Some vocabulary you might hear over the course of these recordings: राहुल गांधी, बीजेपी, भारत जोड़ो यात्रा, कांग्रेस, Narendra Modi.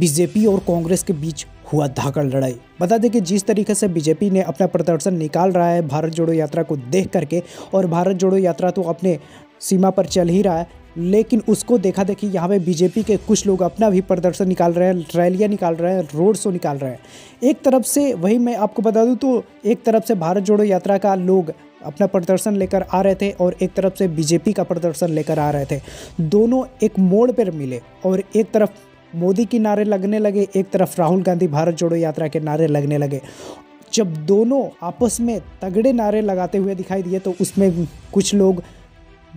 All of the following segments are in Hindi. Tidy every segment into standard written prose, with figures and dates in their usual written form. बीजेपी और कांग्रेस के बीच हुआ धाकड़ लड़ाई। बता दें कि जिस तरीके से बीजेपी ने अपना प्रदर्शन निकाल रहा है भारत जोड़ो यात्रा को देख करके, और भारत जोड़ो यात्रा तो अपने सीमा पर चल ही रहा है, लेकिन उसको देखा देखी यहाँ पे बीजेपी के कुछ लोग अपना भी प्रदर्शन निकाल रहे हैं, रैलियाँ निकाल रहे हैं, रोड शो निकाल रहे हैं। एक तरफ से वही मैं आपको बता दूँ तो एक तरफ से भारत जोड़ो यात्रा का लोग अपना प्रदर्शन लेकर आ रहे थे और एक तरफ से बीजेपी का प्रदर्शन लेकर आ रहे थे। दोनों एक मोड़ पर मिले और एक तरफ मोदी के नारे लगने लगे, एक तरफ राहुल गांधी भारत जोड़ो यात्रा के नारे लगने लगे। जब दोनों आपस में तगड़े नारे लगाते हुए दिखाई दिए तो उसमें कुछ लोग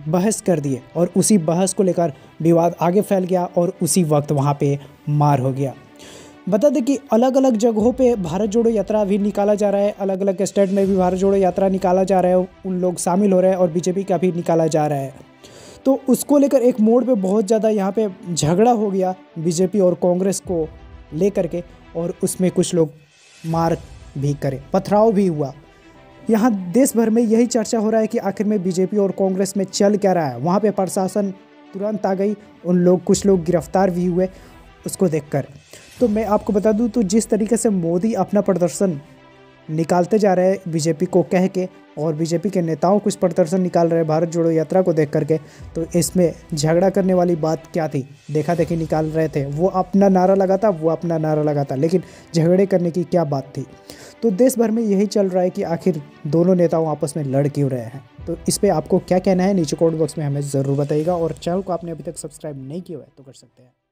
बहस कर दिए और उसी बहस को लेकर विवाद आगे फैल गया और उसी वक्त वहाँ पे मार हो गया। बता दें कि अलग अलग जगहों पे भारत जोड़ो यात्रा भी निकाला जा रहा है, अलग अलग स्टेट में भी भारत जोड़ो यात्रा निकाला जा रहा है, उन लोग शामिल हो रहे हैं और बीजेपी का भी निकाला जा रहा है। तो उसको लेकर एक मोड़ पे बहुत ज़्यादा यहाँ पे झगड़ा हो गया बीजेपी और कांग्रेस को लेकर के, और उसमें कुछ लोग मार भी करे, पथराव भी हुआ। यहाँ देश भर में यही चर्चा हो रहा है कि आखिर में बीजेपी और कांग्रेस में चल क्या रहा है। वहाँ पे प्रशासन तुरंत आ गई, उन लोग कुछ लोग गिरफ्तार भी हुए। उसको देखकर तो मैं आपको बता दूँ तो जिस तरीके से मोदी अपना प्रदर्शन निकालते जा रहे हैं बीजेपी को कह के, और बीजेपी के नेताओं कुछ प्रदर्शन निकाल रहे हैं भारत जोड़ो यात्रा को देख करके, तो इसमें झगड़ा करने वाली बात क्या थी? देखा देखी निकाल रहे थे, वो अपना नारा लगाता, वो अपना नारा लगाता, लेकिन झगड़े करने की क्या बात थी? तो देश भर में यही चल रहा है कि आखिर दोनों नेताओं आपस में लड़ क्यों रहे हैं। तो इस पर आपको क्या कहना है नीचे कमेंट बॉक्स में हमें ज़रूर बताइएगा, और चैनल को आपने अभी तक सब्सक्राइब नहीं किया है तो कर सकते हैं।